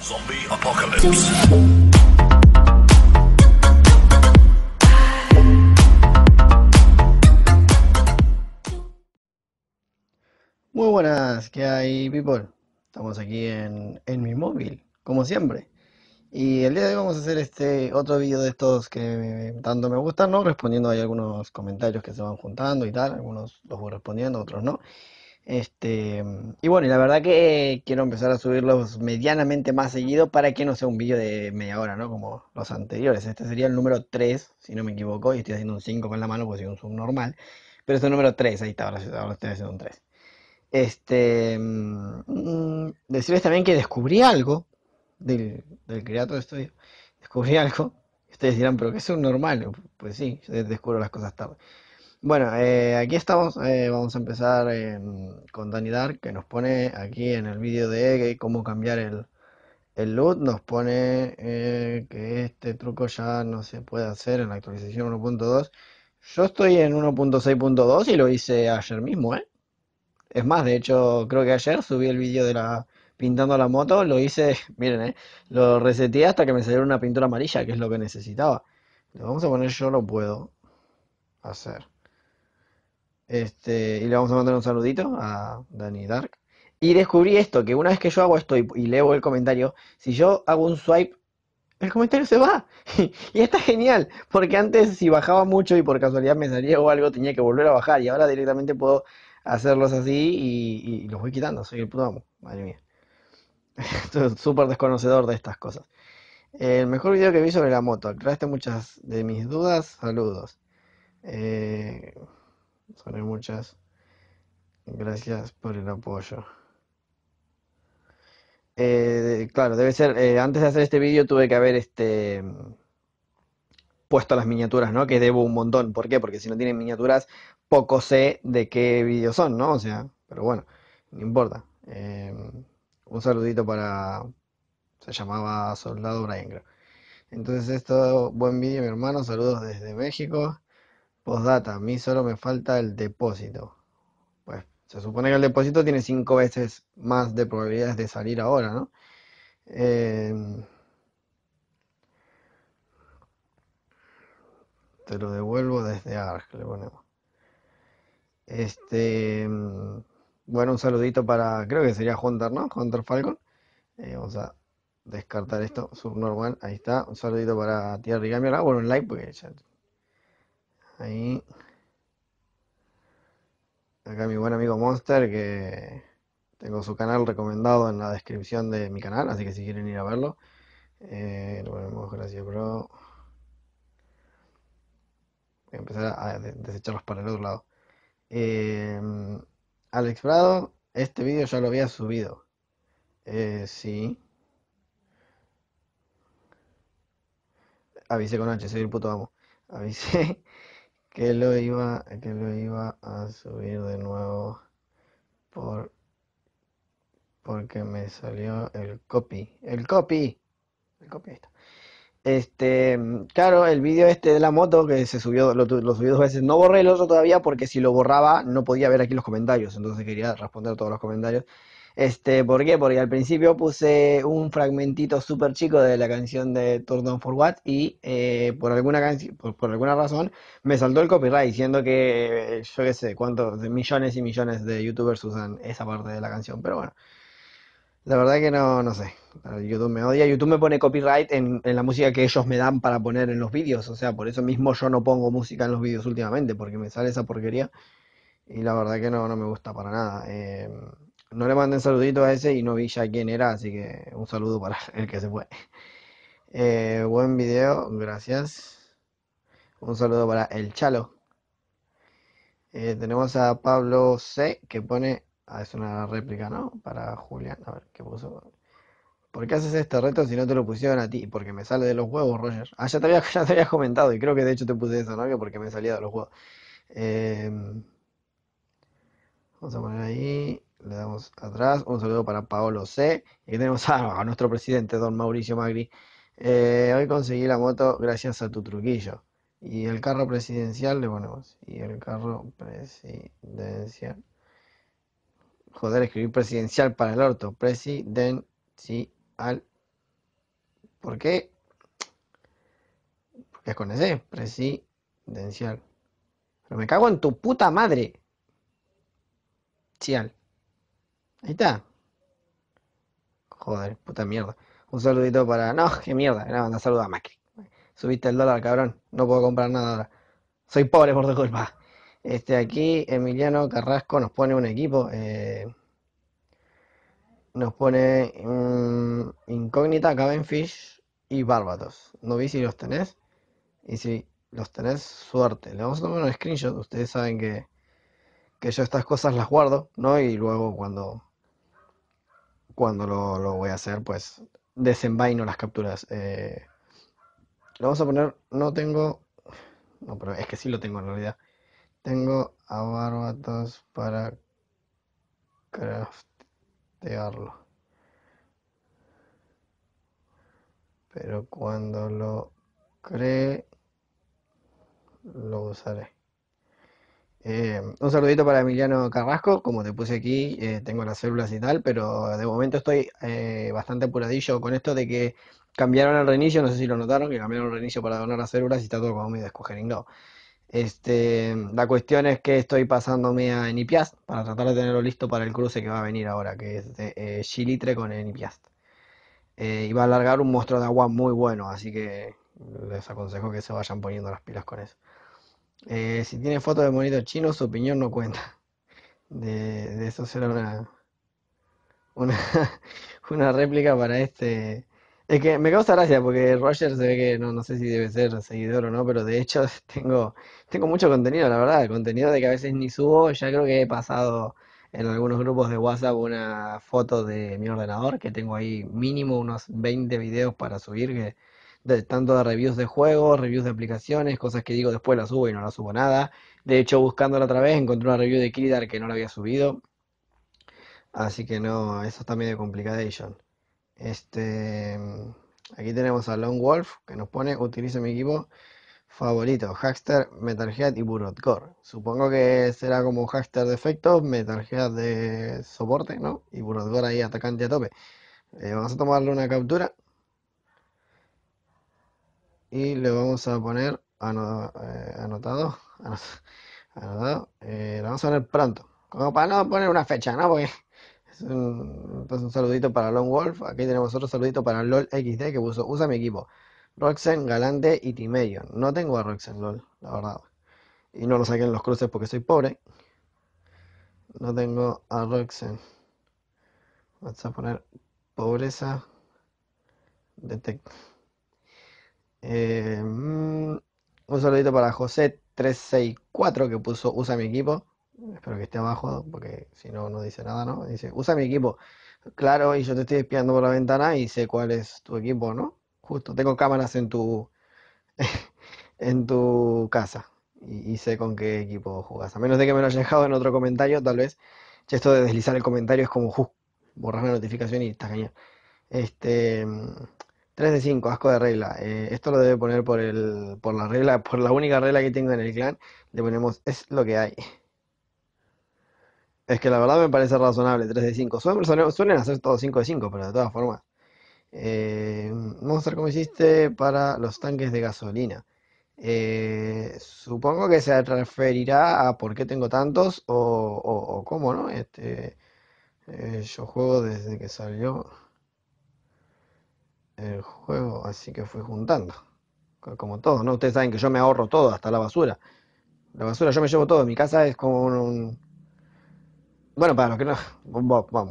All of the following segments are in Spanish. Zombie Apocalypse. Muy buenas, ¿qué hay, people? Estamos aquí en mi móvil, como siempre. Y el día de hoy vamos a hacer este otro video de estos que tanto me gustan, ¿no? Respondiendo ahí algunos comentarios que se van juntando y tal. Algunos los voy respondiendo, otros no. Y bueno, y la verdad que quiero empezar a subirlos medianamente más seguido para que no sea un vídeo de media hora, ¿no? Como los anteriores. Este sería el número 3, si no me equivoco. Y estoy haciendo un 5 con la mano porque soy un subnormal. Pero es el número 3, ahí está, ahora estoy haciendo un 3. Decirles también que descubrí algo del creador de estudio. Descubrí algo. Ustedes dirán, pero que es un normal. Pues sí, yo descubro las cosas tarde. Bueno, aquí estamos, vamos a empezar con Danny Dark, que nos pone aquí en el vídeo de cómo cambiar el loot. Nos pone que este truco ya no se puede hacer en la actualización 1.2. Yo estoy en 1.6.2 y lo hice ayer mismo, ¿eh? Es más, de hecho, creo que ayer subí el vídeo de la pintando la moto, lo hice, miren, lo reseteé hasta que me salió una pintura amarilla, que es lo que necesitaba. Le vamos a poner yo lo puedo hacer. Y le vamos a mandar un saludito a Danny Dark. Y descubrí esto, que una vez que yo hago esto y leo el comentario, si yo hago un swipe, el comentario se va. Y está genial, porque antes si bajaba mucho y por casualidad me salía o algo, tenía que volver a bajar. Y ahora directamente puedo hacerlos así y los voy quitando. Soy el puto amo, madre mía. Estoy súper desconocedor de estas cosas. El mejor video que vi sobre la moto. Aclaraste muchas de mis dudas. Saludos. Son muchas gracias por el apoyo. Claro, debe ser, antes de hacer este vídeo tuve que haber puesto las miniaturas, ¿no? Que debo un montón. ¿Por qué? Porque si no tienen miniaturas, poco sé de qué vídeos son, ¿no? O sea, pero bueno, no importa. Un saludito para... Se llamaba Soldado Brian, creo. Entonces esto, buen vídeo, mi hermano. Saludos desde México. Postdata, a mí solo me falta el depósito. Pues se supone que el depósito tiene 5 veces más de probabilidades de salir ahora, ¿no? Te lo devuelvo desde ARG, le ponemos. Bueno, un saludito para, creo que sería Hunter, ¿no? Hunter Falcon. Vamos a descartar esto, subnormal, ahí está. Un saludito para Tierra y Cambio. Ah, bueno, un like porque ya... Ahí. Acá mi buen amigo Monster, que tengo su canal recomendado en la descripción de mi canal, así que si quieren ir a verlo. Lo ponemos, gracias, bro. Voy a empezar a desecharlos para el otro lado. Alex Prado, este vídeo ya lo había subido. Sí. Avisé con H, soy el puto amo. Avisé. Que lo iba a subir de nuevo porque me salió el copy. El copy ahí está. Claro, el vídeo de la moto que se subió, lo subí 2 veces. No borré el otro todavía porque si lo borraba no podía ver aquí los comentarios. Entonces quería responder todos los comentarios. ¿Por qué? Porque al principio puse un fragmentito súper chico de la canción de Turn Down For What y por alguna razón me saltó el copyright diciendo que yo qué sé cuántos millones y millones de youtubers usan esa parte de la canción, pero bueno, la verdad que no sé, YouTube me odia, YouTube me pone copyright en la música que ellos me dan para poner en los vídeos, o sea, por eso mismo yo no pongo música en los vídeos últimamente porque me sale esa porquería y la verdad que no me gusta para nada. No le mandé un saludito a ese y no vi ya quién era, así que un saludo para el que se fue. Buen video, gracias. Un saludo para el Chalo. Tenemos a Paolo C, que pone... Ah, es una réplica, ¿no? Para Julián, a ver, ¿qué puso? ¿Por qué haces este reto si no te lo pusieron a ti? Porque me sale de los huevos, Roger. Ah, ya te había comentado y creo que de hecho te puse eso, ¿no? Que porque me salía de los huevos. Vamos a poner ahí... Le damos atrás, un saludo para Paolo C. Y aquí tenemos a nuestro presidente, don Mauricio Macri. Hoy conseguí la moto gracias a tu truquillo. Y el carro presidencial le ponemos. Y el carro presidencial. Joder, escribir presidencial para el orto. Presidencial. ¿Por qué? Porque es con ese presidencial. Pero me cago en tu puta madre. Chial. Ahí está. Joder, puta mierda. Un saludito para... No, qué mierda. No, no saluda a Macri. Subiste el dólar, cabrón. No puedo comprar nada ahora. Soy pobre por tu culpa. Aquí Emiliano Carrasco nos pone un equipo. Nos pone Incógnita, Cabin Fish y Barbatos. No vi si los tenés. Y si los tenés, suerte. Le vamos a tomar un screenshot. Ustedes saben que yo estas cosas las guardo, ¿no? Y luego cuando lo voy a hacer, pues desenvaino las capturas. Le vamos a poner... No tengo... No, pero es que sí lo tengo en realidad. Tengo a Barbatos para craftearlo. Pero cuando lo cree, lo usaré. Un saludito para Emiliano Carrasco. Como te puse aquí, tengo las células y tal, pero de momento estoy bastante apuradillo con esto de que cambiaron el reinicio. No sé si lo notaron, que cambiaron el reinicio para donar las células y está todo como medio descogeringado. La cuestión es que estoy pasándome a Enipiast para tratar de tenerlo listo para el cruce que va a venir ahora, que es de Chilitre con Enipiast. Y va a largar un monstruo de agua muy bueno, así que les aconsejo que se vayan poniendo las pilas con eso. Si tiene fotos de monitos chinos, su opinión no cuenta. De eso será una réplica para este. Es que me causa gracia porque Roger se ve que no sé si debe ser seguidor o no, pero de hecho tengo mucho contenido, la verdad. El contenido de que a veces ni subo. Ya creo que he pasado en algunos grupos de WhatsApp una foto de mi ordenador, que tengo ahí mínimo unos 20 videos para subir, que tanto de reviews de juegos, reviews de aplicaciones, cosas que digo después las subo y no las subo nada. De hecho, buscándola otra vez, encontré una review de Kildar que no la había subido. Así que no, eso está medio complicadation. Aquí tenemos a Lone Wolf, que nos pone, utilizo mi equipo favorito, Hackster, Metalhead y Burotcore. Supongo que será como Hackster de efecto, Metalhead de soporte, ¿no? Y Burotcore ahí atacante a tope. Vamos a tomarle una captura. Y le vamos a poner anotado. Le vamos a poner pronto, como para no poner una fecha, ¿no? Porque es un saludito para Lone Wolf. Aquí tenemos otro saludito para LOL XD, que puso, usa mi equipo Roxen, Galante y Timeyon. No tengo a Roxen, LOL, la verdad, y no lo saqué en los cruces porque soy pobre. No tengo a Roxen. Vamos a poner pobreza detect. Un saludito para José 364, que puso, usa mi equipo. Espero que esté abajo, porque si no, no dice nada, ¿no? Dice, usa mi equipo. Claro, y yo te estoy espiando por la ventana y sé cuál es tu equipo, ¿no? Justo, tengo cámaras en tu casa y sé con qué equipo jugás. A menos de que me lo hayas dejado en otro comentario, tal vez. Esto de deslizar el comentario es como, borrar la notificación y está cañón. 3 de 5, asco de regla. Esto lo debe poner por la regla, por la única regla que tengo en el clan. Le ponemos, es lo que hay. Es que la verdad me parece razonable, 3 de 5. Suelen hacer todos 5 de 5, pero de todas formas. Monster, como hiciste para los tanques de gasolina. Supongo que se referirá a por qué tengo tantos o cómo, ¿no? Yo juego desde que salió el juego, así que fui juntando como todos, ¿no? Ustedes saben que yo me ahorro todo, hasta la basura. La basura yo me llevo todo. Mi casa es como un... Bueno, para los que no...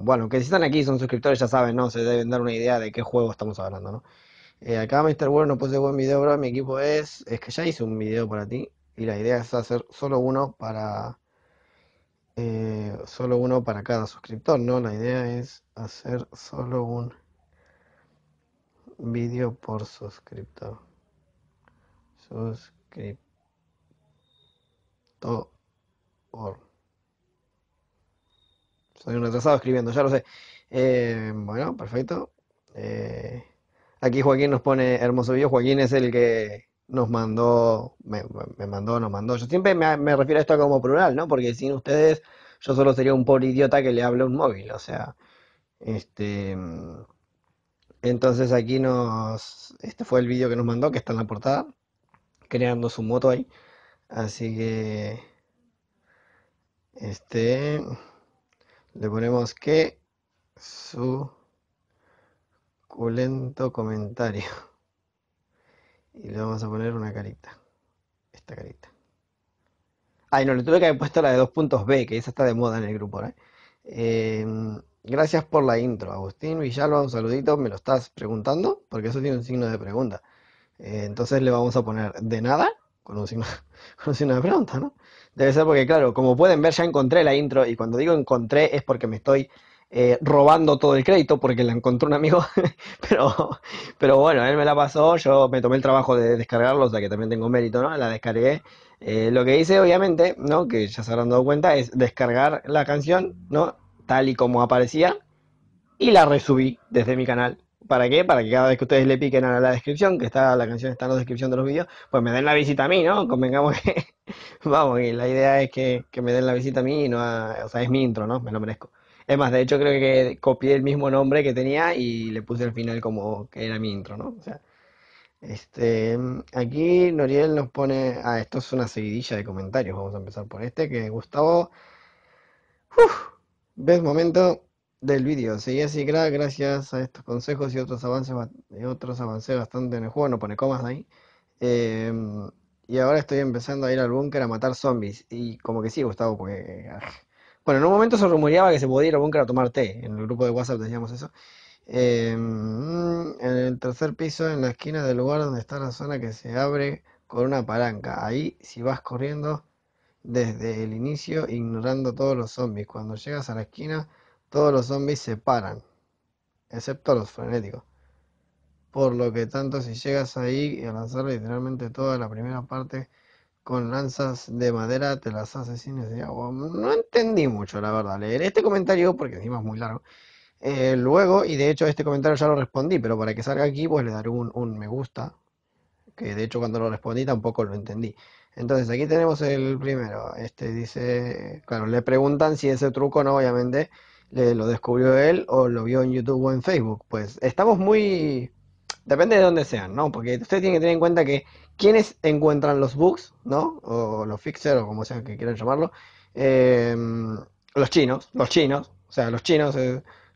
Bueno, que si están aquí son suscriptores ya saben, ¿no? Se deben dar una idea de qué juego estamos hablando, ¿no? Acá Mr. World no puse buen video, bro. Mi equipo es... Es que ya hice un video para ti y la idea es hacer solo uno para... solo uno para cada suscriptor, ¿no? La idea es hacer solo un... vídeo por suscriptor. Soy un retrasado escribiendo, ya lo sé. Bueno, perfecto. Aquí Joaquín nos pone hermoso video. Joaquín es el que nos mandó, nos mandó. Yo siempre me refiero a esto como plural, ¿no? Porque sin ustedes yo solo sería un pobre idiota que le habla un móvil. O sea, Entonces aquí nos... Este fue el vídeo que nos mandó, que está en la portada, creando su moto ahí. Así que... Le ponemos que... Suculento comentario. Y le vamos a poner una carita. Esta carita. Ay, no, le tuve que haber puesto la de 2.b, que esa está de moda en el grupo, ¿no? Gracias por la intro, Agustín Villalba, un saludito. Me lo estás preguntando, porque eso tiene un signo de pregunta. Entonces le vamos a poner de nada con un signo de pregunta, ¿no? Debe ser porque, claro, como pueden ver, ya encontré la intro. Y cuando digo encontré es porque me estoy robando todo el crédito, porque la encontró un amigo. pero bueno, él me la pasó, yo me tomé el trabajo de descargarlo, o sea que también tengo mérito, ¿no? La descargué. Lo que hice, obviamente, ¿no?, que ya se habrán dado cuenta, es descargar la canción, ¿no?, tal y como aparecía, y la resubí desde mi canal. ¿Para qué? Para que cada vez que ustedes le piquen a la descripción, que está la canción está en la descripción de los vídeos, pues me den la visita a mí, ¿no? Convengamos que... Vamos, y la idea es que me den la visita a mí, y no a, o sea, es mi intro, ¿no? Me lo merezco. Es más, de hecho creo que copié el mismo nombre que tenía y le puse al final como que era mi intro, ¿no? O sea... aquí Noriel nos pone... Ah, esto es una seguidilla de comentarios. Vamos a empezar por este, que Gustavo... Ves momento del vídeo. Seguí así, gracias a estos consejos y otros avances bastante en el juego. No pone comas ahí. Y ahora estoy empezando a ir al búnker a matar zombies. Y como que sí, Gustavo, porque... Bueno, en un momento se rumoreaba que se podía ir al búnker a tomar té. En el grupo de WhatsApp decíamos eso. En el tercer piso, en la esquina del lugar donde está la zona que se abre con una palanca. Ahí, si vas corriendo desde el inicio, ignorando todos los zombies, cuando llegas a la esquina, todos los zombies se paran, excepto los frenéticos. Por lo que tanto, si llegas ahí y a lanzar literalmente toda la primera parte con lanzas de madera, te las asesinas de agua. No entendí mucho, la verdad. Leeré este comentario porque encima es muy largo. Luego, y de hecho este comentario ya lo respondí, pero para que salga aquí pues le daré un me gusta, que de hecho cuando lo respondí tampoco lo entendí. Entonces aquí tenemos el primero, dice, claro, le preguntan si ese truco, no, obviamente lo descubrió él o lo vio en YouTube o en Facebook. Pues estamos muy... depende de dónde sean, ¿no? Porque ustedes tienen que tener en cuenta que quienes encuentran los bugs, ¿no? O los fixers, o como sea que quieran llamarlo, los chinos, o sea, los chinos...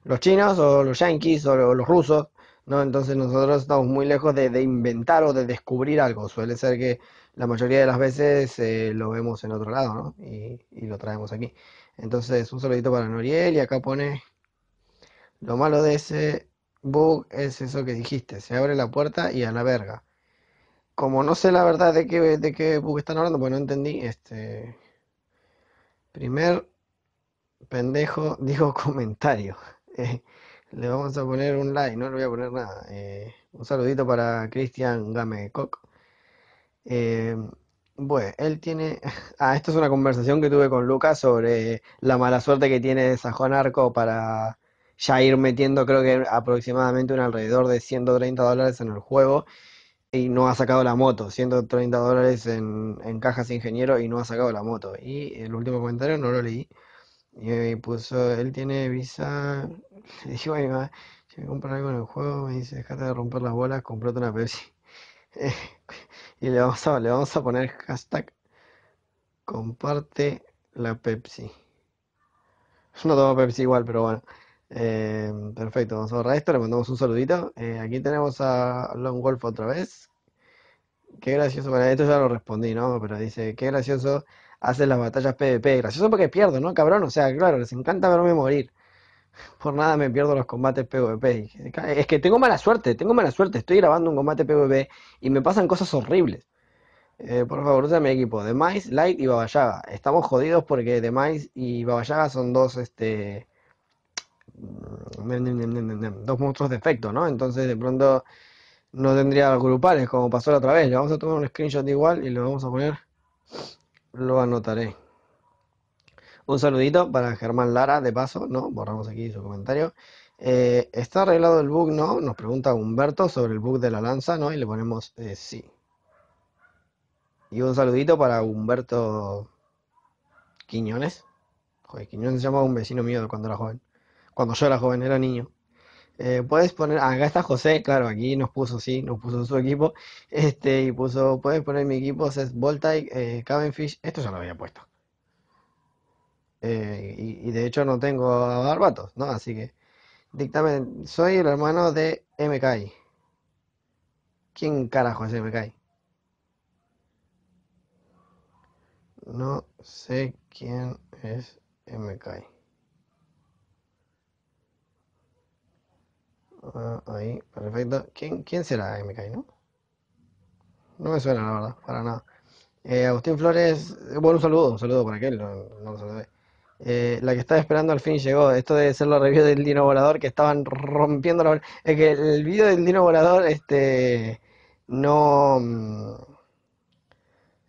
los chinos o los yanquis o los rusos, ¿no? Entonces nosotros estamos muy lejos de inventar o de descubrir algo. Suele ser que la mayoría de las veces lo vemos en otro lado, ¿no? Y lo traemos aquí. Entonces un saludito para Noriel, y acá pone: lo malo de ese bug es eso que dijiste, se abre la puerta y a la verga. Como no sé la verdad de qué bug están hablando, pues no entendí. Primer pendejo dijo comentario. Le vamos a poner un like, no le voy a poner nada. Un saludito para Cristian Gamecock. Bueno, él tiene... Ah, esto es una conversación que tuve con Lucas sobre la mala suerte que tiene Sajón Arco para ya ir metiendo, creo que aproximadamente un alrededor de $130 en el juego, y no ha sacado la moto. $130 en cajas ingeniero y no ha sacado la moto. Y el último comentario no lo leí. Y puso: él tiene visa. Le dije a mi mamá: si me compran algo en el juego, me dice, dejate de romper las bolas, comprate una Pepsi. Y le vamos a poner hashtag comparte la Pepsi. Yo no tomo Pepsi igual, pero bueno. Perfecto, vamos a borrar esto, le mandamos un saludito. Aquí tenemos a Lone Wolf otra vez. Qué gracioso. Bueno, esto ya lo respondí, ¿no? Pero dice: qué gracioso. Hacen las batallas PvP, gracioso porque pierdo, ¿no, cabrón? O sea, claro, les encanta verme morir. Por nada me pierdo los combates PvP. Es que tengo mala suerte. Estoy grabando un combate PvP y me pasan cosas horribles. Por favor, usa mi equipo. The Mice, Light y Babayaga. Estamos jodidos porque The Mice y Babayaga son dos monstruos de efecto, ¿no? Entonces de pronto no tendría grupales como pasó la otra vez. Le vamos a tomar un screenshot igual y lo vamos a poner... Lo anotaré. Un saludito para Germán Lara, de paso, ¿no? Borramos aquí su comentario. ¿Está arreglado el bug, no? Nos pregunta Humberto sobre el bug de la lanza, ¿no? Y le ponemos sí. Y un saludito para Humberto Quiñones. Joder, Quiñones se llamaba un vecino mío cuando era joven. Cuando yo era joven, era niño. Puedes poner, acá está José, claro, aquí nos puso, sí, nos puso su equipo, y puso, puedes poner mi equipo, es Voltaic, Cabin Fish, esto ya lo había puesto. Y de hecho no tengo a Barbatos, ¿no? Así que, dictamen, soy el hermano de MKI. ¿Quién carajo es MKI? No sé quién es MKI. Ahí, perfecto. ¿Quién será MKI, no? No me suena, la verdad, para nada. Agustín Flores, bueno, un saludo para aquel, no lo saludé. La que estaba esperando al fin llegó. Esto debe ser la review del Dino Volador, que estaban rompiendo la... Es que el video del Dino Volador, no...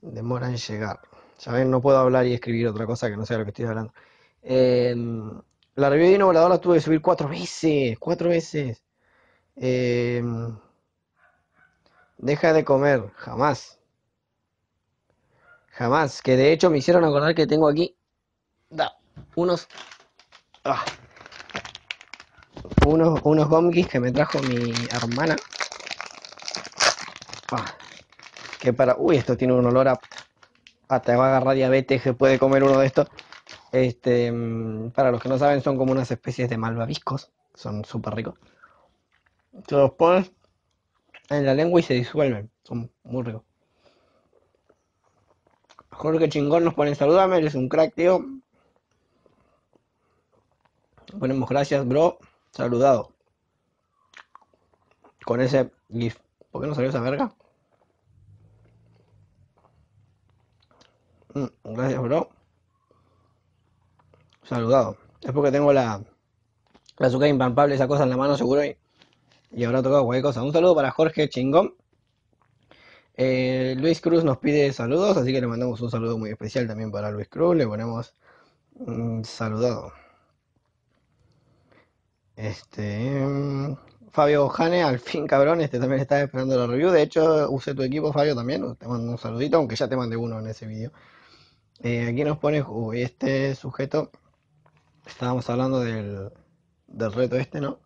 demora en llegar. Ya ven, no puedo hablar y escribir otra cosa que no sea lo que estoy hablando. La review de Dino Volador la tuve que subir 4 veces. Deja de comer, jamás, que de hecho me hicieron acordar que tengo aquí unos gomkis que me trajo mi hermana, que para, uy, esto tiene un olor a te va a agarrar diabetes, que puede comer uno de estos. Para los que no saben, son como unas especies de malvaviscos, son súper ricos. Se los pones en la lengua y se disuelven, son muy ricos. Jorge Chingón nos pone saludame, eres un crack, tío. Ponemos gracias, bro, saludado. Con ese gif, ¿por qué no salió esa verga? Gracias, bro. Saludado. Es porque tengo la azúcar impampable, esa cosa en la mano seguro, y habrá tocado cualquier cosa. Un saludo para Jorge Chingón. Luis Cruz nos pide saludos, así que le mandamos un saludo muy especial también para Luis Cruz. Le ponemos saludado. Fabio Jane, al fin, cabrón, también está esperando la review. De hecho, usé tu equipo, Fabio, también. Te mando un saludito, aunque ya te mandé uno en ese vídeo. Aquí nos pone este sujeto. Estábamos hablando del reto este, ¿no?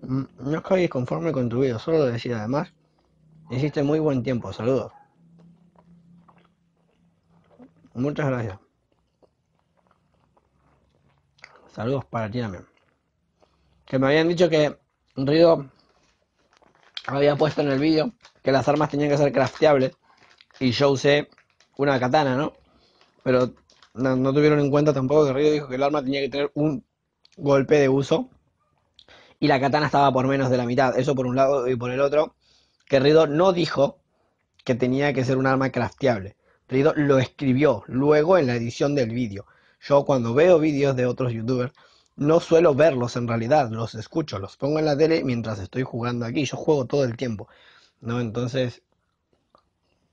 No caigas conforme con tu video, solo decir además. Hiciste muy buen tiempo, saludos. Muchas gracias. Saludos para ti también. Que me habían dicho que Rido había puesto en el vídeo que las armas tenían que ser crafteables. Y yo usé una katana, ¿no? Pero... No tuvieron en cuenta tampoco que Rido dijo que el arma tenía que tener un golpe de uso y la katana estaba por menos de la mitad. Eso por un lado, y por el otro, que Rido no dijo que tenía que ser un arma crafteable. Rido lo escribió luego en la edición del vídeo. Yo cuando veo vídeos de otros youtubers no suelo verlos en realidad, los escucho, los pongo en la tele mientras estoy jugando aquí. Yo juego todo el tiempo, ¿no? Entonces...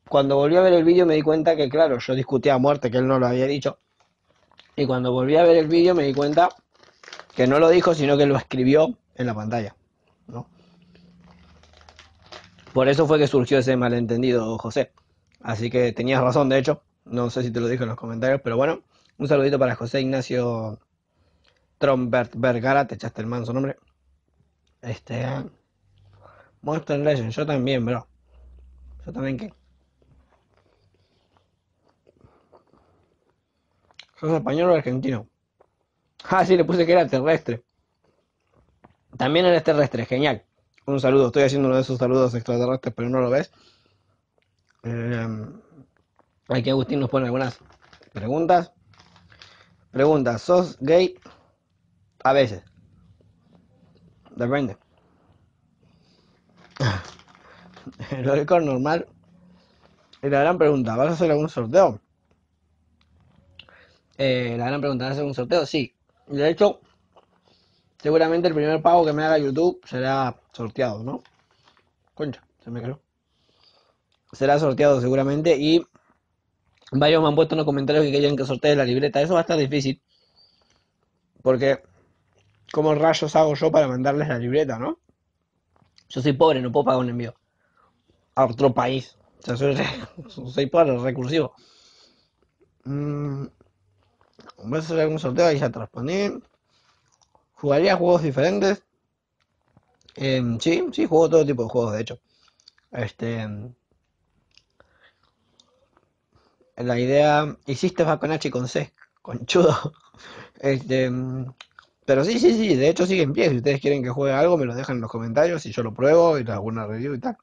cuando volví a ver el vídeo me di cuenta que, claro, yo discutía a muerte que él no lo había dicho. Y cuando volví a ver el vídeo me di cuenta que no lo dijo, sino que lo escribió en la pantalla, ¿no? Por eso fue que surgió ese malentendido, José. Así que tenías razón, de hecho. No sé si te lo dije en los comentarios, pero bueno. Un saludito para José Ignacio Trombert Vergara. Te echaste el manso nombre. Monster Legend. Yo también, bro. ¿Yo también qué? ¿Sos español o argentino? Ah, sí, le puse que era terrestre. También eres terrestre, genial. Un saludo, estoy haciendo uno de esos saludos extraterrestres, pero no lo ves. Aquí Agustín nos pone algunas preguntas. Pregunta, ¿sos gay? A veces. Depende. El récord normal. Y la gran pregunta, ¿vas a hacer algún sorteo? La gran pregunta, ¿vas a hacer un sorteo? Sí. De hecho, seguramente el primer pago que me haga YouTube será sorteado, ¿no? Concha, se me cayó. Será sorteado seguramente, y varios me han puesto en los comentarios que querían que sortee la libreta. Eso va a estar difícil, porque ¿cómo rayos hago yo para mandarles la libreta, no? Yo soy pobre, no puedo pagar un envío a otro país. O sea, soy pobre, recursivo. ¿Vas a hacer algún sorteo? Ahí ya te respondí. ¿Jugaría juegos diferentes? Sí, juego todo tipo de juegos, de hecho. La idea... Hiciste va con H y con C, conchudo. Pero sí, de hecho sigue en pie. Si ustedes quieren que juegue algo, me lo dejan en los comentarios y yo lo pruebo y le hago una review y tal.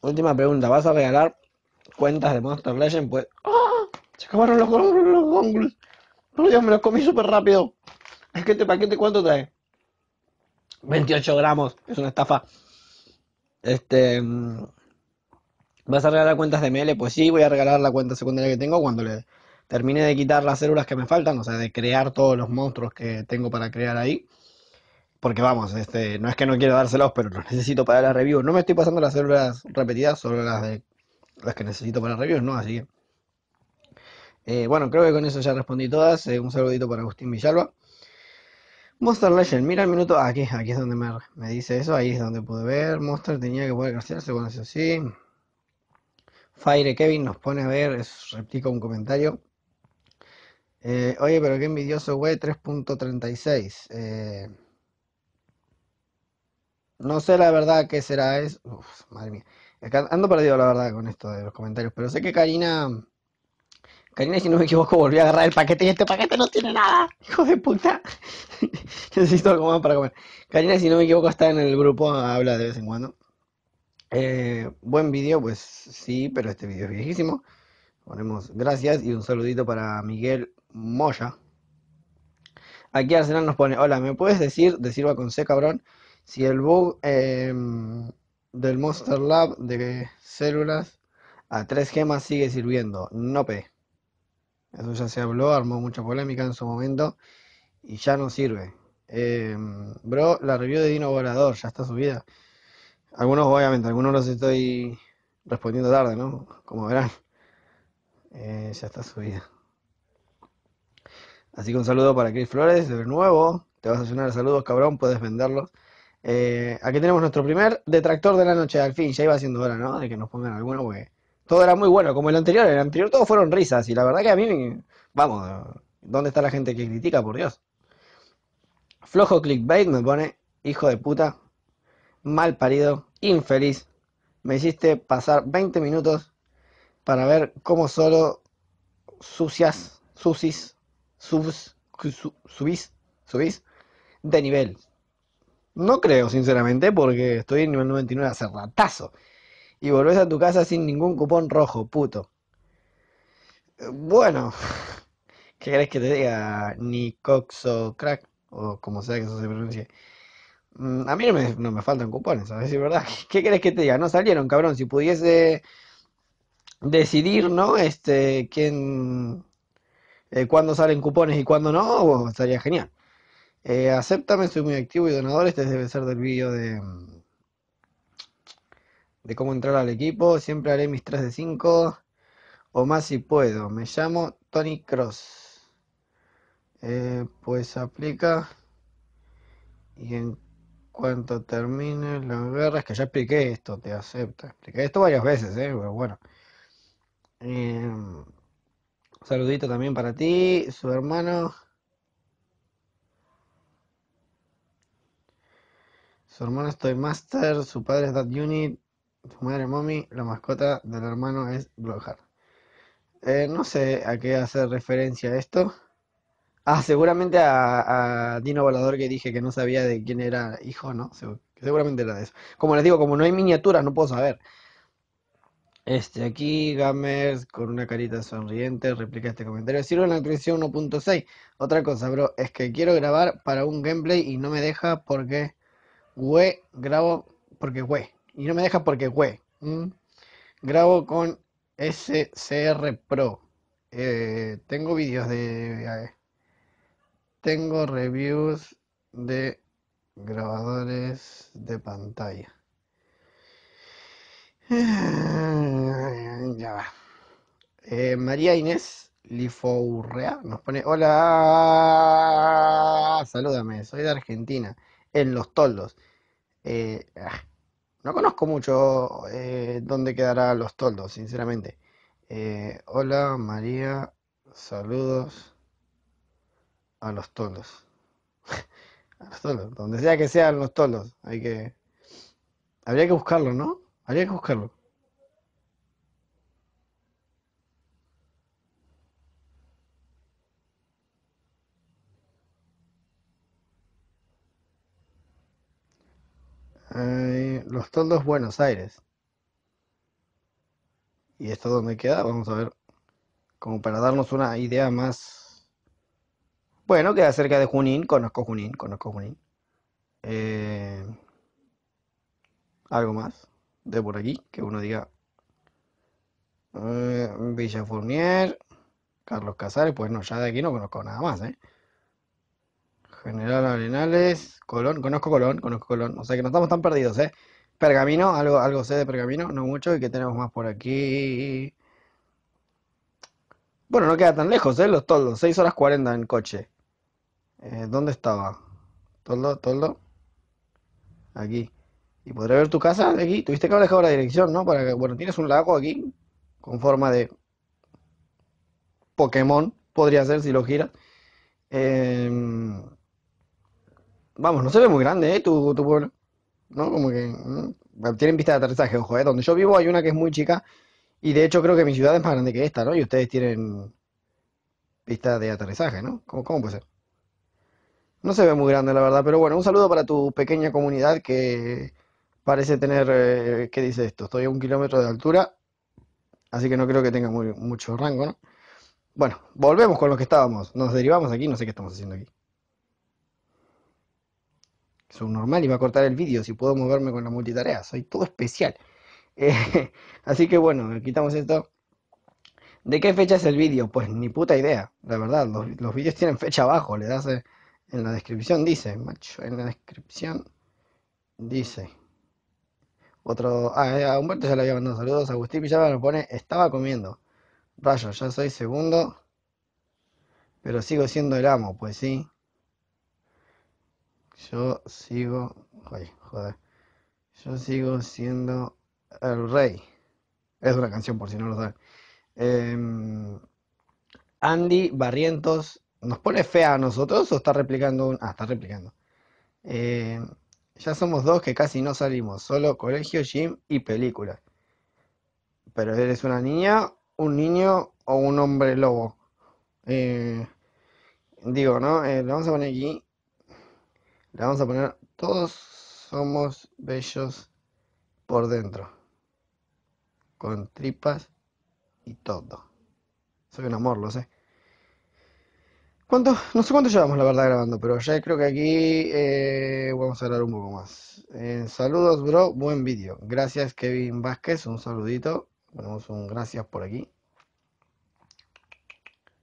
Última pregunta, ¿vas a regalar cuentas de Monster Legend? Pues... ¡Oh! Se acabaron los gongles. No, Dios, me los comí súper rápido. Es que este paquete, ¿cuánto trae? 28 gramos, es una estafa. ¿Vas a regalar cuentas de ML? Pues sí, voy a regalar la cuenta secundaria que tengo cuando le termine de quitar las células que me faltan, o sea, de crear todos los monstruos que tengo para crear ahí. Porque vamos, no es que no quiero dárselos, pero los necesito para la review. No me estoy pasando las células repetidas, solo las que necesito para reviews, ¿no? Así que... bueno, creo que con eso ya respondí todas. Un saludito para Agustín Villalba. Monster Legend, mira el minuto. Aquí es donde me dice eso. Ahí es donde pude ver. Monster tenía que poder graciarse. Bueno, eso sí. Fire Kevin nos pone a ver. Replica un comentario. Oye, pero qué envidioso, güey. 3.36. No sé la verdad qué será eso. Uf, madre mía. Ando perdido, la verdad, con esto de los comentarios. Pero sé que Karina, si no me equivoco, volvió a agarrar el paquete y este paquete no tiene nada. ¡Hijo de puta! Necesito algo más para comer. Karina, si no me equivoco, está en el grupo, habla de vez en cuando. Buen vídeo, pues sí, pero este vídeo es viejísimo. Ponemos gracias y un saludito para Miguel Moya. Aquí Arsenal nos pone, hola, ¿me puedes decir va con C, cabrón, si el bug del Monster Lab de células a 3 gemas sigue sirviendo? No pe. Eso ya se habló, armó mucha polémica en su momento y ya no sirve. Bro, la review de Dino Volador ya está subida. Algunos, obviamente, los estoy respondiendo tarde, ¿no? Como verán. Ya está subida. Así que un saludo para Chris Flores, de nuevo. Te vas a llenar de saludos, cabrón, puedes venderlos. Aquí tenemos nuestro primer detractor de la noche. Al fin, ya iba siendo hora, ¿no? De que nos pongan alguno, porque... Todo era muy bueno, como el anterior todos fueron risas, y la verdad que a mí, vamos, ¿dónde está la gente que critica, por Dios? Flojo clickbait me pone, hijo de puta, mal parido, infeliz, me hiciste pasar 20 minutos para ver cómo solo subís de nivel. No creo, sinceramente, porque estoy en nivel 99 hace ratazo. Y volvés a tu casa sin ningún cupón rojo, puto. Bueno, ¿qué querés que te diga? Ni coxo crack, o como sea que eso se pronuncie. A mí no me faltan cupones, a decir verdad. ¿Qué querés que te diga? No salieron, cabrón. Si pudiese decidir, ¿no? Cuándo salen cupones y cuándo no, pues, estaría genial. Acéptame, soy muy activo y donador. Este debe ser del vídeo de cómo entrar al equipo, siempre haré mis 3 de 5, o más si puedo. Me llamo Tony Cross. Pues aplica, y en cuanto termine las guerras, que ya expliqué esto, te acepto. Expliqué esto varias veces, pero bueno. Saludito también para ti, su hermano. Su hermano es Toy Master, su padre es That Unit. Tu madre, mami, la mascota del hermano es Blockheart. No sé a qué hacer referencia esto. Ah, seguramente a Dino Volador, que dije que no sabía de quién era hijo, ¿no? Seguramente era de eso. Como les digo, como no hay miniaturas, no puedo saber. Aquí, Gamers, con una carita sonriente, replica este comentario. Sirve en la actualización 1.6. Otra cosa, bro, es que quiero grabar para un gameplay y no me deja porque... Grabo con SCR Pro. Tengo vídeos de... Tengo reviews de grabadores de pantalla. Ya va. María Inés Lifourrea nos pone... Hola, salúdame, soy de Argentina, en Los Toldos. No conozco mucho dónde quedará Los Toldos, sinceramente. Hola María, saludos a Los Toldos. A Los Toldos, donde sea que sean Los Toldos, hay que... Habría que buscarlo, ¿no? Habría que buscarlo. Los Toldos, Buenos Aires. ¿Y esto dónde queda? Vamos a ver. Como para darnos una idea más... Bueno, queda cerca de Junín. Conozco Junín, conozco Junín. Algo más de por aquí, que uno diga... Villa Fournier, Carlos Casares. Pues no, ya de aquí no conozco nada más, ¿eh? General Arenales, Colón, conozco Colón, conozco Colón. O sea que no estamos tan perdidos, ¿eh? Pergamino, algo sé de Pergamino, no mucho. ¿Y qué tenemos más por aquí? Bueno, no queda tan lejos, ¿eh? Los Toldos, 6 horas 40 en coche. ¿Dónde estaba? Toldo, Toldo. Aquí. ¿Y podré ver tu casa de aquí? Tuviste que haber dejado la dirección, ¿no? Para que, bueno, tienes un lago aquí con forma de Pokémon, podría ser si lo giras. Vamos, no se ve muy grande, ¿eh? Tu pueblo, ¿no? Como que... Tienen vista de aterrizaje, ojo, ¿eh? Donde yo vivo hay una que es muy chica. Y de hecho creo que mi ciudad es más grande que esta, ¿no? Y ustedes tienen vista de aterrizaje, ¿no? ¿Cómo puede ser? No se ve muy grande, la verdad. Pero bueno, un saludo para tu pequeña comunidad que parece tener... ¿qué dice esto? Estoy a 1 kilómetro de altura. Así que no creo que tenga mucho rango, ¿no? Bueno, volvemos con lo que estábamos. Nos derivamos aquí, no sé qué estamos haciendo aquí. Subnormal, iba a cortar el vídeo si puedo moverme con la multitarea, soy todo especial. Así que bueno, quitamos esto. ¿De qué fecha es el vídeo? Pues ni puta idea, la verdad. Los vídeos tienen fecha abajo, le das en la descripción, dice, macho, en la descripción dice. Otro, a Humberto ya le había mandado saludos, Agustín Villalba nos pone, estaba comiendo. Rayo, ya soy segundo, pero sigo siendo el amo, pues sí. Yo sigo... Ay, joder. Yo sigo siendo el rey. Es una canción por si no lo saben. Andy Barrientos. ¿Nos pone fea a nosotros o está replicando un...? Ah, está replicando. Ya somos dos que casi no salimos. Solo colegio, gym y película. Pero eres una niña, un niño o un hombre lobo. Digo, ¿no? Lo vamos a poner aquí. Le vamos a poner, todos somos bellos por dentro, con tripas y todo. Soy un amor, lo sé. ¿Cuánto? No sé cuánto llevamos, la verdad, grabando, pero ya creo que aquí vamos a hablar un poco más. Saludos, bro, buen vídeo. Gracias, Kevin Vázquez, un saludito. Ponemos un gracias por aquí.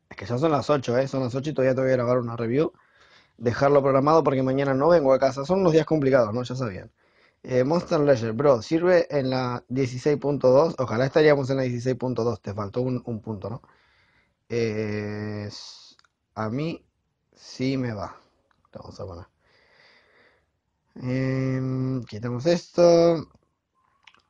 Es que ya son las 8, son las 8 y todavía te voy a grabar una review. Dejarlo programado porque mañana no vengo a casa. Son unos días complicados, ¿no? Ya sabían. Monster Legend, bro, sirve en la 16.2. Ojalá estaríamos en la 16.2. Te faltó un punto, ¿no? A mí sí me va. Lo vamos a poner. Quitamos esto.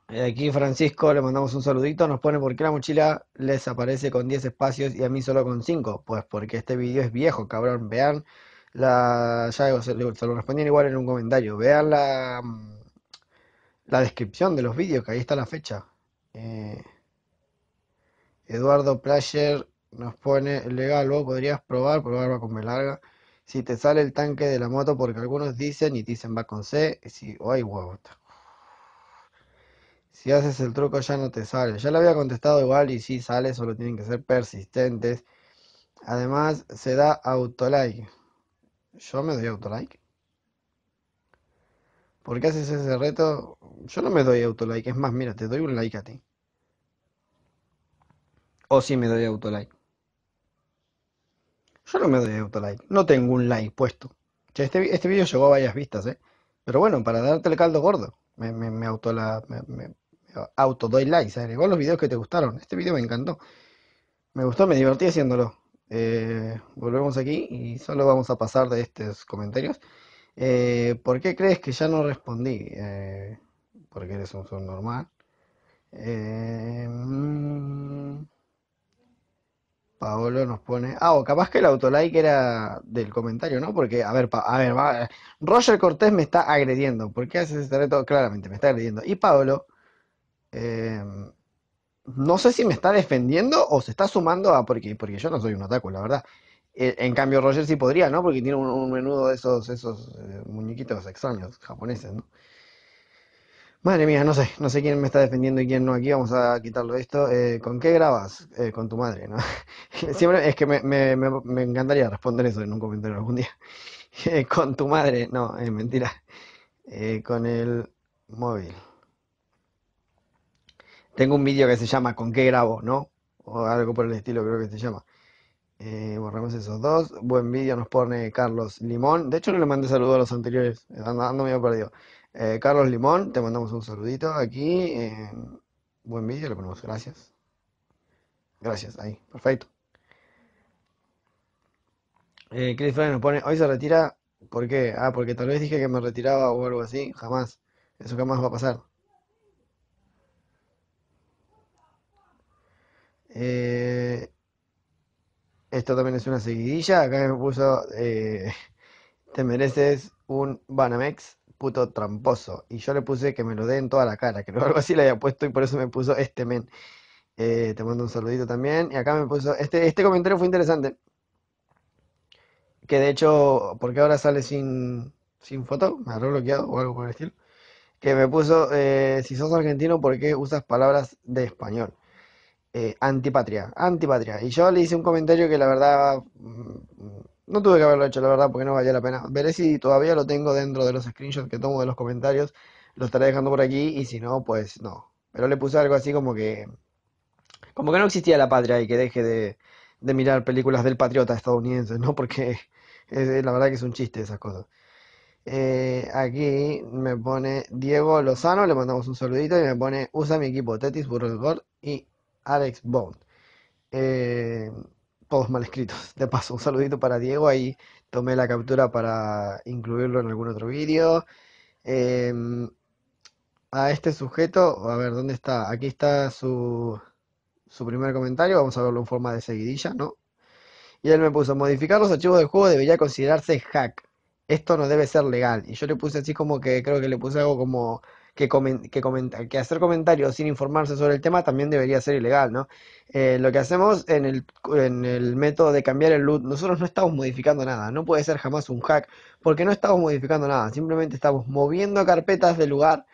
Aquí Francisco le mandamos un saludito. Nos pone, ¿por qué la mochila les aparece con 10 espacios y a mí solo con 5? Pues porque este video es viejo, cabrón. Vean. Ya se lo respondían igual en un comentario. Vean la descripción de los vídeos, que ahí está la fecha. Eduardo Player nos pone, legal, vos podrías probar va con B larga, si te sale el tanque de la moto, porque algunos dicen y dicen va con C, si, ay, wow, si haces el truco ya no te sale. Ya le había contestado igual y si sale, solo tienen que ser persistentes. Además se da autolike. Yo me doy autolike. ¿Por qué haces ese reto? Yo no me doy autolike. Es más, mira, te doy un like a ti. O sí me doy autolike. Yo no me doy autolike. No tengo un like puesto. Che, este video llegó a varias vistas, ¿eh? Pero bueno, para darte el caldo gordo. Me auto doy like. Se agregó los videos que te gustaron. Este video me encantó. Me gustó, me divertí haciéndolo. Volvemos aquí y solo vamos a pasar de estos comentarios. ¿Por qué crees que ya no respondí? Porque eres un subnormal. Paolo nos pone... Ah, o capaz que el autolike era del comentario, ¿no? Porque, a ver, Roger Cortés me está agrediendo. ¿Por qué haces este reto? Claramente, me está agrediendo. Y Paolo... no sé si me está defendiendo o se está sumando a... Porque yo no soy un otaku, la verdad. En cambio, Roger sí podría, ¿no? Porque tiene un menudo de esos muñequitos extraños japoneses, ¿no? Madre mía, no sé quién me está defendiendo y quién no. Aquí vamos a quitarlo esto. ¿Con qué grabas? Con tu madre, ¿no? Siempre es que me encantaría responder eso en un comentario algún día. Con tu madre, no, es mentira. Con el móvil. Tengo un vídeo que se llama ¿Con qué grabo?, ¿no? O algo por el estilo, creo que se llama. Borramos esos dos. Buen vídeo nos pone Carlos Limón. De hecho, no le mandé saludos a los anteriores. Ando medio perdido. Carlos Limón, te mandamos un saludito aquí. Buen vídeo, le ponemos gracias. Gracias, ahí, perfecto. Chris Flores nos pone, hoy se retira. ¿Por qué? Ah, porque tal vez dije que me retiraba o algo así. Jamás. Eso jamás va a pasar. Esto también es una seguidilla. Acá me puso, te mereces un Banamex. Puto tramposo, y yo le puse que me lo den toda la cara, creo, algo así le había puesto, y por eso me puso este men. Te mando un saludito también. Y acá me puso, este comentario fue interesante, que de hecho, porque ahora sale sin foto, me habrá bloqueado o algo por el estilo, que me puso, si sos argentino, ¿por qué usas palabras de español? Antipatria, y yo le hice un comentario que la verdad... No tuve que haberlo hecho, la verdad, porque no valía la pena. Veré si todavía lo tengo dentro de los screenshots que tomo de los comentarios. Lo estaré dejando por aquí, y si no, pues no. Pero le puse algo así como que no existía la patria, y que deje de mirar películas del patriota estadounidense, ¿no? Porque la verdad que es un chiste esas cosas. Aquí me pone Diego Lozano, le mandamos un saludito, y me pone usa mi equipo Tetis, Burrell Gold y Alex Bond. Todos mal escritos. De paso, un saludito para Diego. Ahí tomé la captura para incluirlo en algún otro vídeo. A este sujeto, a ver, ¿dónde está? Aquí está su primer comentario. Vamos a verlo en forma de seguidilla, ¿no? Y él me puso, modificar los archivos del juego debería considerarse hack. Esto no debe ser legal. Y yo le puse así como que, creo que le puse algo como... Que hacer comentarios sin informarse sobre el tema también debería ser ilegal, ¿no? Lo que hacemos en el método de cambiar el loot, nosotros no estamos modificando nada, no puede ser jamás un hack, porque no estamos modificando nada, simplemente estamos moviendo carpetas de lugar,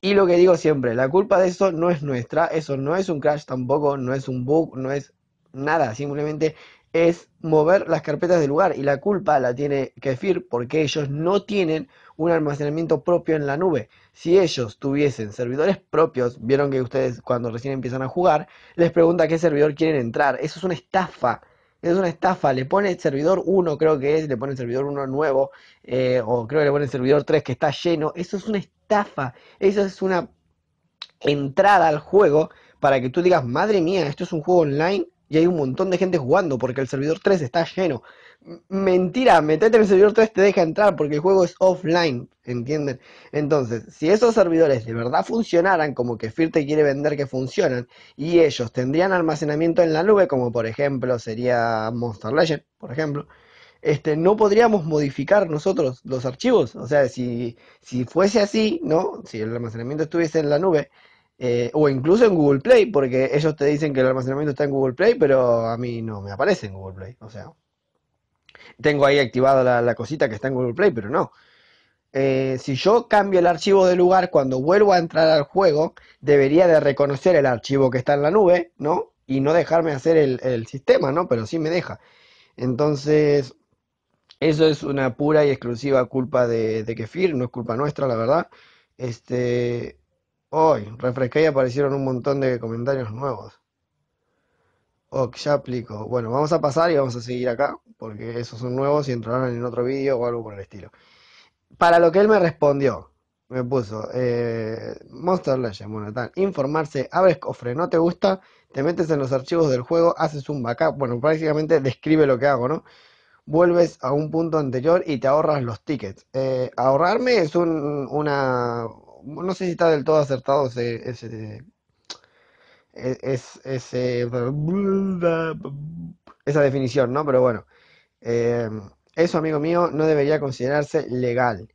y lo que digo siempre, la culpa de eso no es nuestra, eso no es un crash tampoco, no es un bug, no es nada, simplemente es mover las carpetas de lugar, y la culpa la tiene Kefir porque ellos no tienen un almacenamiento propio en la nube. Si ellos tuviesen servidores propios, vieron que ustedes cuando recién empiezan a jugar, les pregunta a qué servidor quieren entrar. Eso es una estafa. Le pone servidor 1, creo que es, le pone servidor 1 nuevo, o creo que le pone servidor 3 que está lleno. Eso es una estafa. Eso es una entrada al juego para que tú digas, madre mía, esto es un juego online y hay un montón de gente jugando porque el servidor 3 está lleno. Mentira, metete en el servidor 3, te deja entrar porque el juego es offline, ¿entienden? Entonces, si esos servidores de verdad funcionaran como que Kefir te quiere vender que funcionan, y ellos tendrían almacenamiento en la nube, como por ejemplo sería Monster Legend, por ejemplo, no podríamos modificar nosotros los archivos. O sea, si fuese así, ¿no? Si el almacenamiento estuviese en la nube, o incluso en Google Play, porque ellos te dicen que el almacenamiento está en Google Play, pero a mí no me aparece en Google Play, o sea... Tengo ahí activada la cosita que está en Google Play, pero no. Si yo cambio el archivo de lugar, cuando vuelvo a entrar al juego, debería de reconocer el archivo que está en la nube, ¿no? Y no dejarme hacer el sistema, ¿no? Pero sí me deja. Entonces, eso es una pura y exclusiva culpa de Kefir, no es culpa nuestra, la verdad. Hoy, refresqué y aparecieron un montón de comentarios nuevos. Ok, ya aplico. Bueno, vamos a pasar y vamos a seguir acá, porque esos son nuevos y entrarán en otro vídeo o algo por el estilo. Para lo que él me respondió, me puso, Monster Legend, bueno, tal, informarse, abres cofre, no te gusta, te metes en los archivos del juego, haces un backup, bueno, prácticamente describe lo que hago, ¿no? Vuelves a un punto anterior y te ahorras los tickets. Ahorrarme es no sé si está del todo acertado ese esa definición, ¿no? Pero bueno, eso, amigo mío, no debería considerarse legal.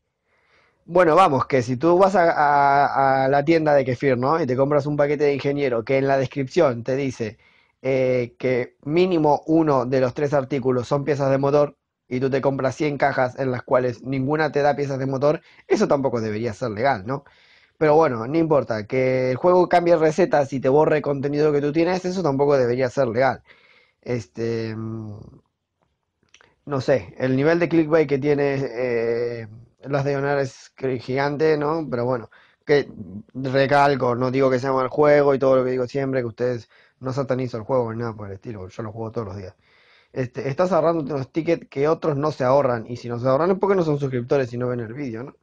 Bueno, vamos, que si tú vas a la tienda de Kefir, ¿no? Y te compras un paquete de ingeniero que en la descripción te dice que mínimo uno de los tres artículos son piezas de motor, y tú te compras 100 cajas en las cuales ninguna te da piezas de motor, eso tampoco debería ser legal, ¿no? Pero bueno, no importa, que el juego cambie recetas y te borre contenido que tú tienes, eso tampoco debería ser legal. No sé, el nivel de clickbait que tiene... las de Onar es gigante, ¿no? Pero bueno, que recalco, no digo que sea mal juego y todo lo que digo siempre, que ustedes no satanizan el juego ni nada por el estilo, yo lo juego todos los días. Estás ahorrándote unos tickets que otros no se ahorran, y si no se ahorran es porque no son suscriptores y no ven el vídeo, ¿no?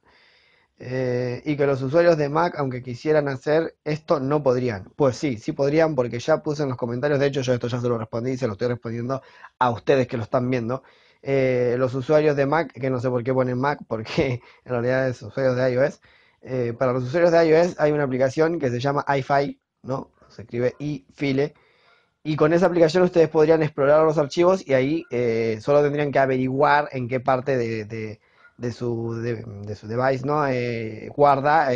Y que los usuarios de Mac, aunque quisieran hacer esto, no podrían. Pues sí, sí podrían, porque ya puse en los comentarios, de hecho yo esto ya se lo respondí, se lo estoy respondiendo a ustedes que lo están viendo. Los usuarios de Mac, que no sé por qué ponen Mac, porque en realidad es usuarios de iOS. Para los usuarios de iOS hay una aplicación que se llama iFile, ¿no? Se escribe iFile. Y con esa aplicación ustedes podrían explorar los archivos y ahí solo tendrían que averiguar en qué parte de su device, ¿no? Guarda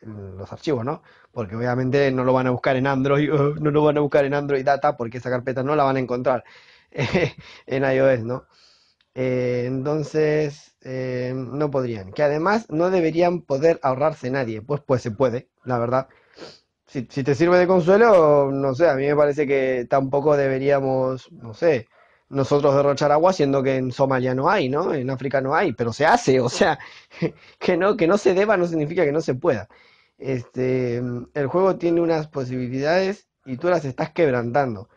los archivos, ¿no? Porque obviamente no lo van a buscar en Android, no lo van a buscar en Android Data, porque esa carpeta no la van a encontrar en iOS, ¿no? Entonces no podrían. Que además no deberían poder ahorrarse nadie. Pues se puede, la verdad. Si te sirve de consuelo, no sé, a mí me parece que tampoco deberíamos, no sé, nosotros derrochar agua, siendo que en Somalia no hay, ¿no? En África no hay, pero se hace, o sea, que no se deba no significa que no se pueda. El juego tiene unas posibilidades y tú las estás quebrantando.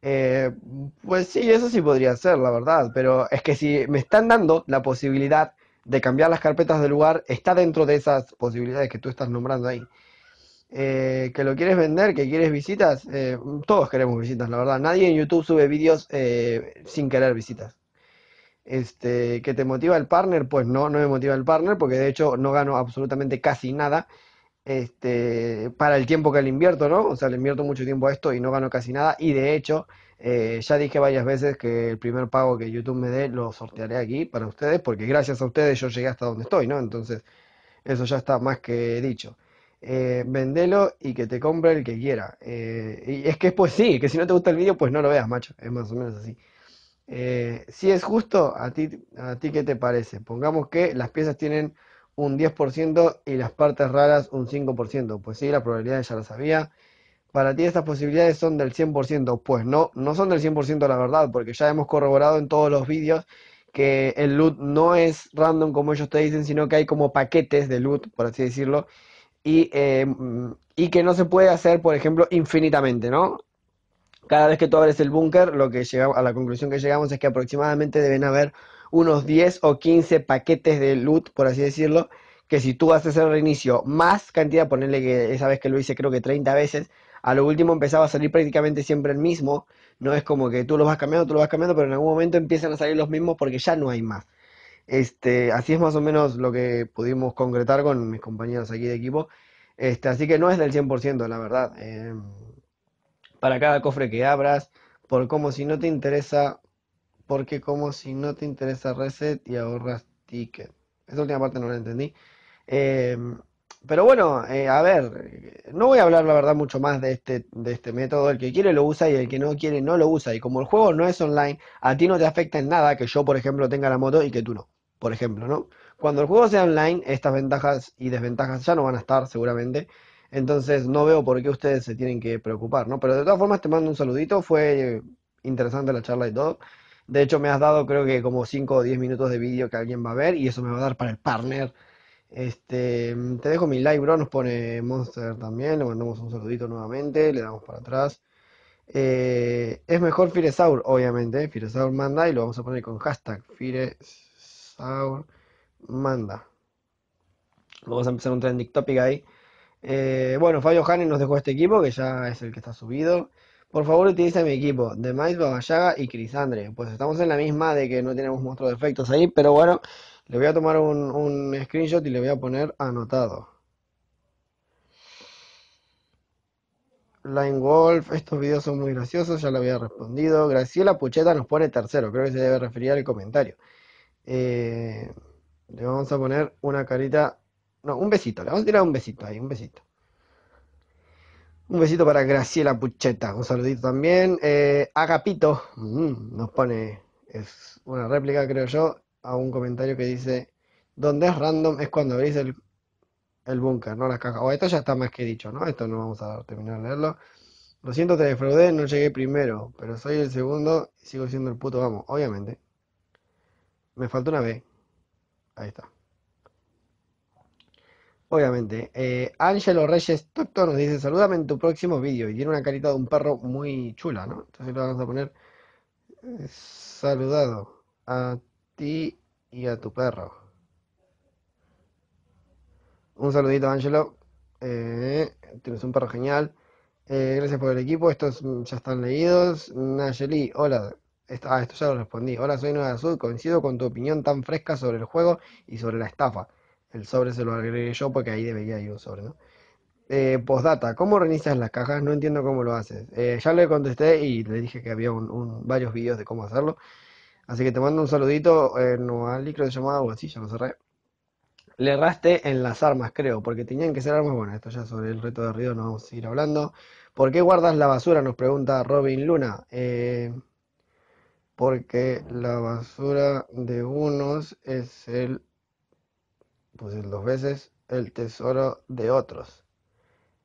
Pues sí, eso sí podría ser, la verdad, pero es que si me están dando la posibilidad de cambiar las carpetas de lugar, está dentro de esas posibilidades que tú estás nombrando ahí. Que lo quieres vender, que quieres visitas, todos queremos visitas, la verdad, nadie en YouTube sube vídeos sin querer visitas. Que te motiva el partner, pues no me motiva el partner, porque de hecho no gano absolutamente casi nada. Para el tiempo que le invierto, ¿no? O sea, le invierto mucho tiempo a esto y no gano casi nada. Y de hecho, ya dije varias veces que el primer pago que YouTube me dé lo sortearé aquí para ustedes, porque gracias a ustedes yo llegué hasta donde estoy, ¿no? Entonces, eso ya está más que dicho. Vendelo y que te compre el que quiera. Y es que, pues sí, que si no te gusta el vídeo, pues no lo veas, macho. Es más o menos así. Si es justo, ¿a ti qué te parece? Pongamos que las piezas tienen un 10% y las partes raras un 5%. Pues sí, la probabilidad ya la sabía. Para ti estas posibilidades son del 100%. Pues no son del 100%, la verdad, porque ya hemos corroborado en todos los vídeos que el loot no es random como ellos te dicen, sino que hay como paquetes de loot, por así decirlo, y que no se puede hacer, por ejemplo, infinitamente, ¿no? Cada vez que tú abres el búnker, a la conclusión que llegamos es que aproximadamente deben haber unos 10 o 15 paquetes de loot, por así decirlo, que si tú haces el reinicio más cantidad, ponerle que esa vez que lo hice creo que 30 veces, a lo último empezaba a salir prácticamente siempre el mismo. No es como que tú lo vas cambiando, pero en algún momento empiezan a salir los mismos porque ya no hay más. Así es más o menos lo que pudimos concretar con mis compañeros aquí de equipo. Así que no es del 100%, la verdad. Para cada cofre que abras, como si no te interesa reset y ahorras ticket. Esa última parte no la entendí. Pero bueno, a ver, no voy a hablar la verdad mucho más de este método. El que quiere lo usa y el que no quiere no lo usa. Y como el juego no es online, a ti no te afecta en nada que yo, por ejemplo, tenga la moto y que tú no. Por ejemplo, ¿no? Cuando el juego sea online, estas ventajas y desventajas ya no van a estar seguramente. Entonces no veo por qué ustedes se tienen que preocupar, ¿no? Pero de todas formas te mando un saludito. Fue interesante la charla y todo. De hecho me has dado creo que como 5 o 10 minutos de vídeo que alguien va a ver, y eso me va a dar para el partner. Te dejo mi like, bro, nos pone Monster también, le mandamos un saludito nuevamente, le damos para atrás. Es mejor Firesaur, obviamente, Firesaur manda, y lo vamos a poner con hashtag Firesaur manda. Vamos a empezar un trending topic ahí. Bueno, Fabio Hannes nos dejó este equipo, que ya es el que está subido. Por favor, utiliza mi equipo de Maíz, Babayaga y Crisandre. Pues estamos en la misma de que no tenemos monstruos de efectos ahí, pero bueno, le voy a tomar un screenshot y le voy a poner anotado. Lone Wolf, estos videos son muy graciosos, ya lo había respondido. Graciela Pucheta nos pone tercero, creo que se debe referir al comentario. Le vamos a poner una carita, no, un besito, le vamos a tirar un besito ahí, un besito. Un besito para Graciela Pucheta, un saludito también. Agapito nos pone, es una réplica creo yo, a un comentario que dice, donde es random es cuando abrís el búnker, no las cajas. O esto ya está más que dicho, ¿no? Esto no vamos a terminar de leerlo. Lo siento, te defraudé, no llegué primero, pero soy el segundo y sigo siendo el puto amo, obviamente. Me faltó una B. Ahí está. Obviamente. Ángelo Reyes Tocto nos dice, salúdame en tu próximo vídeo. Y tiene una carita de un perro muy chula, ¿no? Entonces le vamos a poner, saludado a ti y a tu perro. Un saludito, Ángelo. Tienes un perro genial. Gracias por el equipo. Estos ya están leídos. Nayeli, hola. Esto ya lo respondí. Hola, soy Nueva Azul. Coincido con tu opinión tan fresca sobre el juego y sobre la estafa. El sobre se lo agregué yo porque ahí debería ir un sobre, ¿no? Postdata, ¿cómo reinicias las cajas? No entiendo cómo lo haces. Ya le contesté y le dije que había varios videos de cómo hacerlo. Así que te mando un saludito. Noali, creo que se llamaba algo así, ya lo cerré. Le erraste en las armas, creo, porque tenían que ser armas. Bueno, esto ya sobre el reto de Rido no vamos a seguir hablando. ¿Por qué guardas la basura? Nos pregunta Robin Luna. Porque la basura de unos es el... Pues el dos veces el tesoro de otros.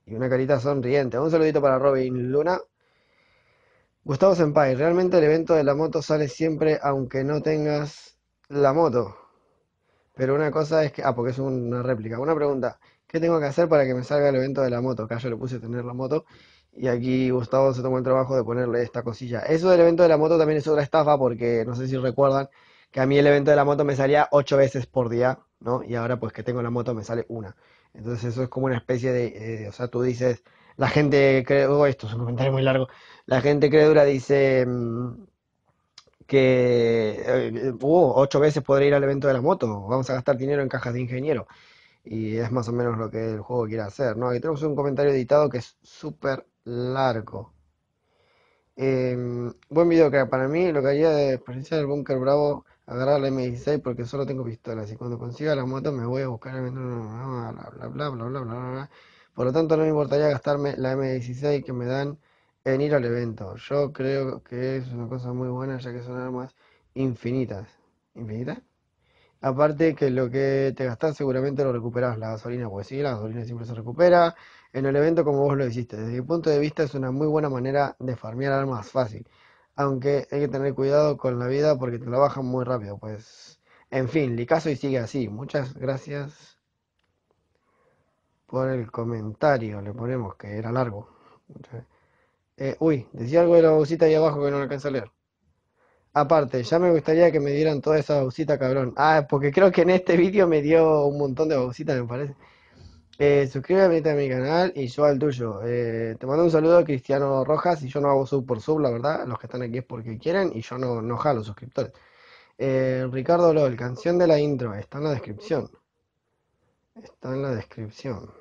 Y una carita sonriente. Un saludito para Robin Luna. Gustavo Senpai, realmente el evento de la moto sale siempre aunque no tengas la moto. Pero una cosa es que... Ah, porque es una réplica. Una pregunta. ¿Qué tengo que hacer para que me salga el evento de la moto? Acá yo le puse tener la moto. Y aquí Gustavo se tomó el trabajo de ponerle esta cosilla. Eso del evento de la moto también es otra estafa porque no sé si recuerdan que a mí el evento de la moto me salía 8 veces por día, ¿no? Y ahora pues que tengo la moto me sale una. Entonces eso es como una especie de o sea, tú dices, la gente creo, esto es un comentario muy largo, la gente crédula dice que 8 veces podré ir al evento de la moto, vamos a gastar dinero en cajas de ingeniero. Y es más o menos lo que el juego quiere hacer, ¿no? Aquí tenemos un comentario editado que es súper largo. Buen video, que para mí lo que haría de experiencia del búnker bravo, agarrar la M16 porque solo tengo pistolas y cuando consiga la moto me voy a buscar el bla bla bla. Por lo tanto no me importaría gastarme la M16 que me dan en ir al evento. Yo creo que es una cosa muy buena ya que son armas infinitas. ¿Infinitas? Aparte que lo que te gastás seguramente lo recuperás, la gasolina, pues sí, la gasolina siempre se recupera en el evento como vos lo hiciste. Desde mi punto de vista es una muy buena manera de farmear armas fácil, aunque hay que tener cuidado con la vida porque te la bajan muy rápido, pues en fin, Licaso y sigue así. Muchas gracias por el comentario, le ponemos que era largo. Uy, decía algo de la bolsita ahí abajo que no lo alcanzo a leer. Aparte, ya me gustaría que me dieran toda esa babusita, cabrón. Ah, porque creo que en este vídeo me dio un montón de babusitas, me parece. Suscríbete a mi canal y yo al tuyo. Te mando un saludo, Cristiano Rojas. Y yo no hago sub por sub, la verdad. Los que están aquí es porque quieren y yo no jalo suscriptores. Ricardo Lol, canción de la intro. Está en la descripción. Está en la descripción.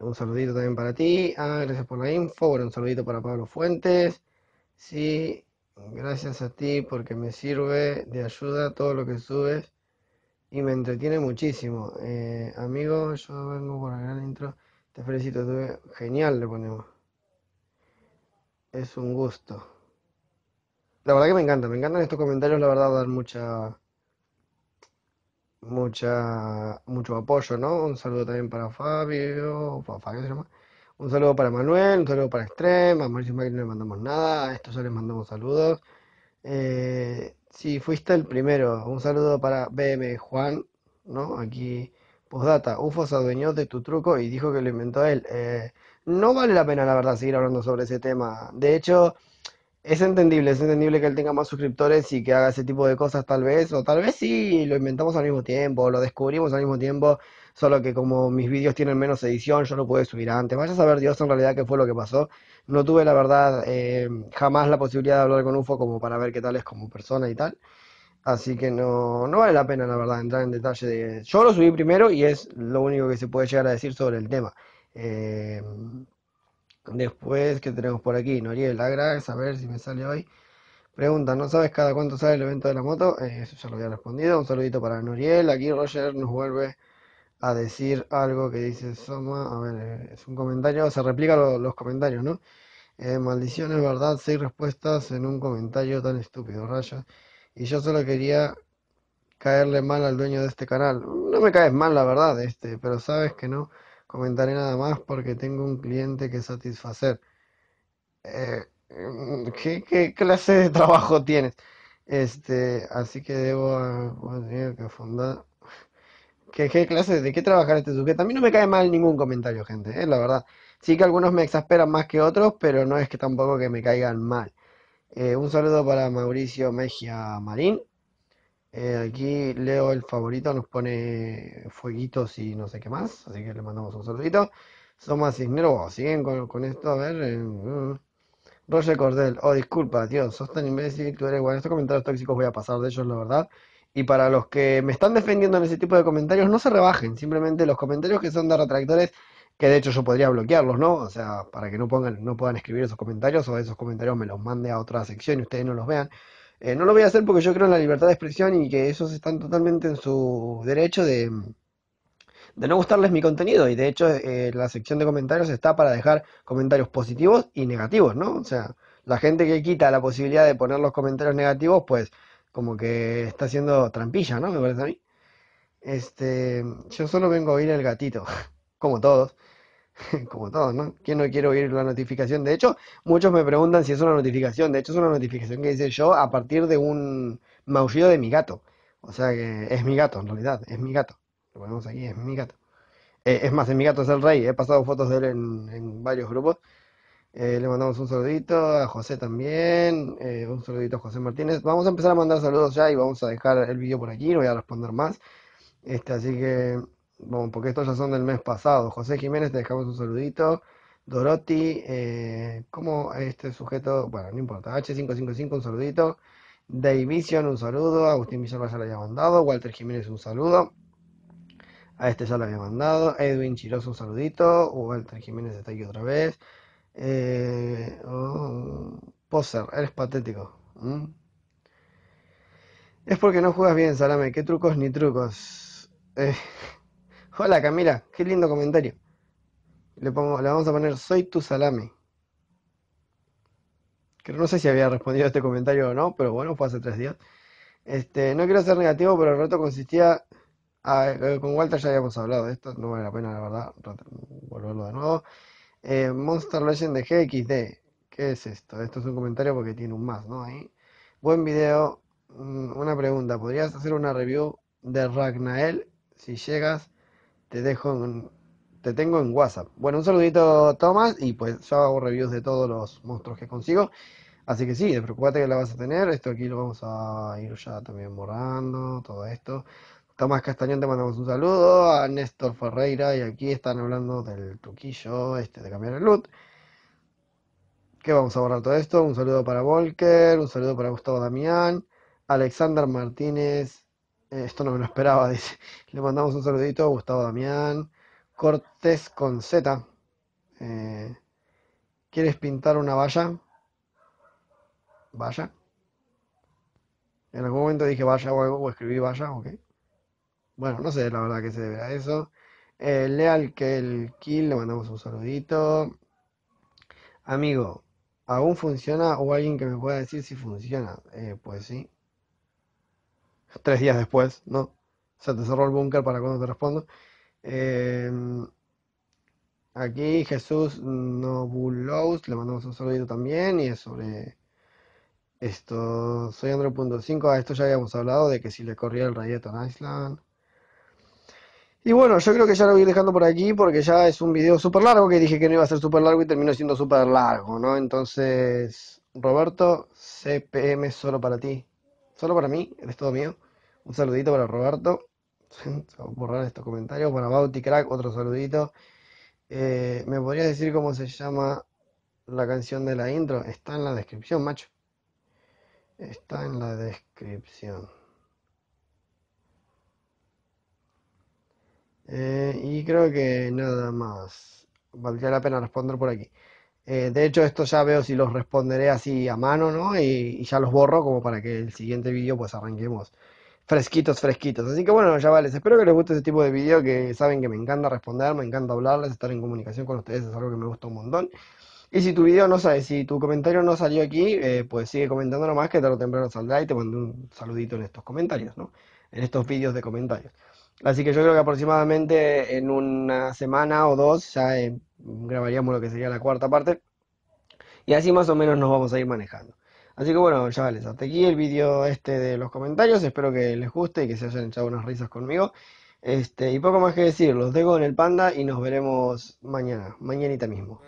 Un saludito también para ti. Gracias por la info. Bueno, un saludito para Pablo Fuentes. Sí, gracias a ti porque me sirve de ayuda todo lo que subes y me entretiene muchísimo. Amigo, yo vengo por la gran intro. Te felicito, tuve genial, le ponemos. Es un gusto. La verdad que me encantan estos comentarios, la verdad dan mucho apoyo, ¿no? Un saludo también para Fabio, ¿qué se llama? Un saludo para Manuel, un saludo para Extreme, a Mauricio Macri no le mandamos nada, a estos ya les mandamos saludos. Si fuiste el primero, un saludo para BM Juan, ¿no? Aquí, postdata, UFO se adueñó de tu truco y dijo que lo inventó él. No vale la pena, la verdad, seguir hablando sobre ese tema. De hecho, es entendible que él tenga más suscriptores y que haga ese tipo de cosas tal vez, o tal vez sí, lo inventamos al mismo tiempo, o lo descubrimos al mismo tiempo, solo que como mis vídeos tienen menos edición, yo no pude subir antes. Vaya a saber Dios en realidad qué fue lo que pasó. No tuve la verdad jamás la posibilidad de hablar con UFO como para ver qué tal es como persona y tal. Así que no vale la pena la verdad entrar en detalle de... Yo lo subí primero y es lo único que se puede llegar a decir sobre el tema. Después, ¿qué tenemos por aquí? Noriel, a ver si me sale hoy. Pregunta, ¿no sabes cada cuánto sale el evento de la moto? Eso ya lo había respondido. Un saludito para Noriel. Aquí Roger nos vuelve a decir algo que dice Soma. A ver, es un comentario, se replica los comentarios, ¿no? Maldiciones, ¿verdad? 6 respuestas en un comentario tan estúpido, rayos. Y yo solo quería caerle mal al dueño de este canal. No me caes mal, la verdad, pero sabes que no comentaré nada más porque tengo un cliente que satisfacer. ¿Qué clase de trabajo tienes? Así que voy a tener que fundar. ¿De qué trabajar este sujeto? A mí no me cae mal ningún comentario, gente, es la verdad. Sí que algunos me exasperan más que otros, pero no es que tampoco que me caigan mal. Un saludo para Mauricio Mejía Marín. Aquí Leo el favorito nos pone fueguitos y no sé qué más, así que le mandamos un saludito. Soma Cisneros, siguen con esto, a ver. Roger Cordel, oh disculpa, tío, sos tan imbécil, tú eres bueno. Estos comentarios tóxicos voy a pasar de ellos, la verdad. Y para los que me están defendiendo en ese tipo de comentarios, no se rebajen, simplemente los comentarios que son de retractores, que de hecho yo podría bloquearlos, ¿no? O sea, para que no puedan escribir esos comentarios, o esos comentarios me los mande a otra sección y ustedes no los vean. No lo voy a hacer porque yo creo en la libertad de expresión y que ellos están totalmente en su derecho de no gustarles mi contenido. Y de hecho la sección de comentarios está para dejar comentarios positivos y negativos, ¿no? O sea, la gente que quita la posibilidad de poner los comentarios negativos, pues como que está haciendo trampilla, ¿no? Me parece a mí. Yo solo vengo a oír el gatito, como todos. Como todos, ¿no? ¿Quién no quiere oír la notificación? De hecho, muchos me preguntan si es una notificación. De hecho, es una notificación que hice yo a partir de un maullido de mi gato. O sea que es mi gato, en realidad. Es mi gato. Lo ponemos aquí, es mi gato. Es más, es mi gato, es el rey. He pasado fotos de él en varios grupos. Le mandamos un saludito a José también. Un saludito a José Martínez. Vamos a empezar a mandar saludos ya y vamos a dejar el vídeo por aquí. No voy a responder más. Así que... Bueno, porque estos ya son del mes pasado. José Jiménez, te dejamos un saludito. Doroti, como este sujeto, bueno, no importa. H555, un saludito. Davision, un saludo. Agustín Villalba ya lo había mandado. Walter Jiménez, un saludo. A este ya lo había mandado. Edwin Chiroso, un saludito. Walter Jiménez está aquí otra vez. Poser, eres patético. Es porque no juegas bien, Salame. ¿Qué trucos ni trucos? Hola Camila, qué lindo comentario. Le vamos a poner soy tu salame. Creo, no sé si había respondido a este comentario o no, pero bueno, fue hace 3 días. No quiero ser negativo, pero el reto consistía... con Walter ya habíamos hablado de esto, no vale la pena, la verdad, volverlo de nuevo. Monster Legend de GXD. ¿Qué es esto? Esto es un comentario porque tiene un más, ¿no? Ahí. Buen video. Una pregunta, ¿podrías hacer una review de Ragnael? Si llegas... Te tengo en WhatsApp. Bueno, un saludito, Tomás, y pues yo hago reviews de todos los monstruos que consigo. Así que sí, preocupate que la vas a tener. Esto aquí lo vamos a ir ya también borrando, todo esto. Tomás Castañón, te mandamos un saludo. A Néstor Ferreira, y aquí están hablando del truquillo de cambiar el loot. Que vamos a borrar todo esto. Un saludo para Volker, un saludo para Gustavo Damián, Alexander Martínez. Esto no me lo esperaba, dice. Le mandamos un saludito a Gustavo Damián. Cortés con Z. ¿Quieres pintar una valla? ¿Valla? En algún momento dije valla o algo, o escribí valla, ok. Bueno, no sé la verdad que se deberá a eso. Leal que el Kill, le mandamos un saludito. Amigo, ¿aún funciona o alguien que me pueda decir si funciona? Pues sí. 3 días después, ¿no? Se te cerró el búnker para cuando te respondo. Aquí Jesús Nobulous, le mandamos un saludito también. Y es sobre esto. Soy Andro.5. A esto ya habíamos hablado de que si le corría el Rayeton Island. Y bueno, yo creo que ya lo voy dejando por aquí porque ya es un video súper largo que dije que no iba a ser súper largo y terminó siendo súper largo, ¿no? Entonces, Roberto, CPM solo para ti. Solo para mí, eres todo mío. Un saludito para Roberto. Vamos a borrar estos comentarios. Para Bauti Crack, otro saludito. ¿Me podrías decir cómo se llama la canción de la intro? Está en la descripción, macho. Está en la descripción. Y creo que nada más. valdría la pena responder por aquí. De hecho, esto ya veo si los responderé así a mano, ¿no? Y ya los borro como para que el siguiente vídeo pues arranquemos fresquitos, fresquitos. Así que bueno, ya vale, espero que les guste este tipo de vídeo, que saben que me encanta responder, me encanta hablarles, estar en comunicación con ustedes es algo que me gusta un montón. Y si tu video no sale, si tu comentario no salió aquí, pues sigue comentando nomás que tarde o temprano saldrá y te mando un saludito en estos comentarios, ¿no? En estos vídeos de comentarios. Así que yo creo que aproximadamente en una semana o dos ya grabaríamos lo que sería la cuarta parte. Y así más o menos nos vamos a ir manejando. Así que bueno, chavales, hasta aquí el vídeo este de los comentarios. Espero que les guste y que se hayan echado unas risas conmigo. Y poco más que decir, los dejo en el Panda y nos veremos mañana, mañanita mismo.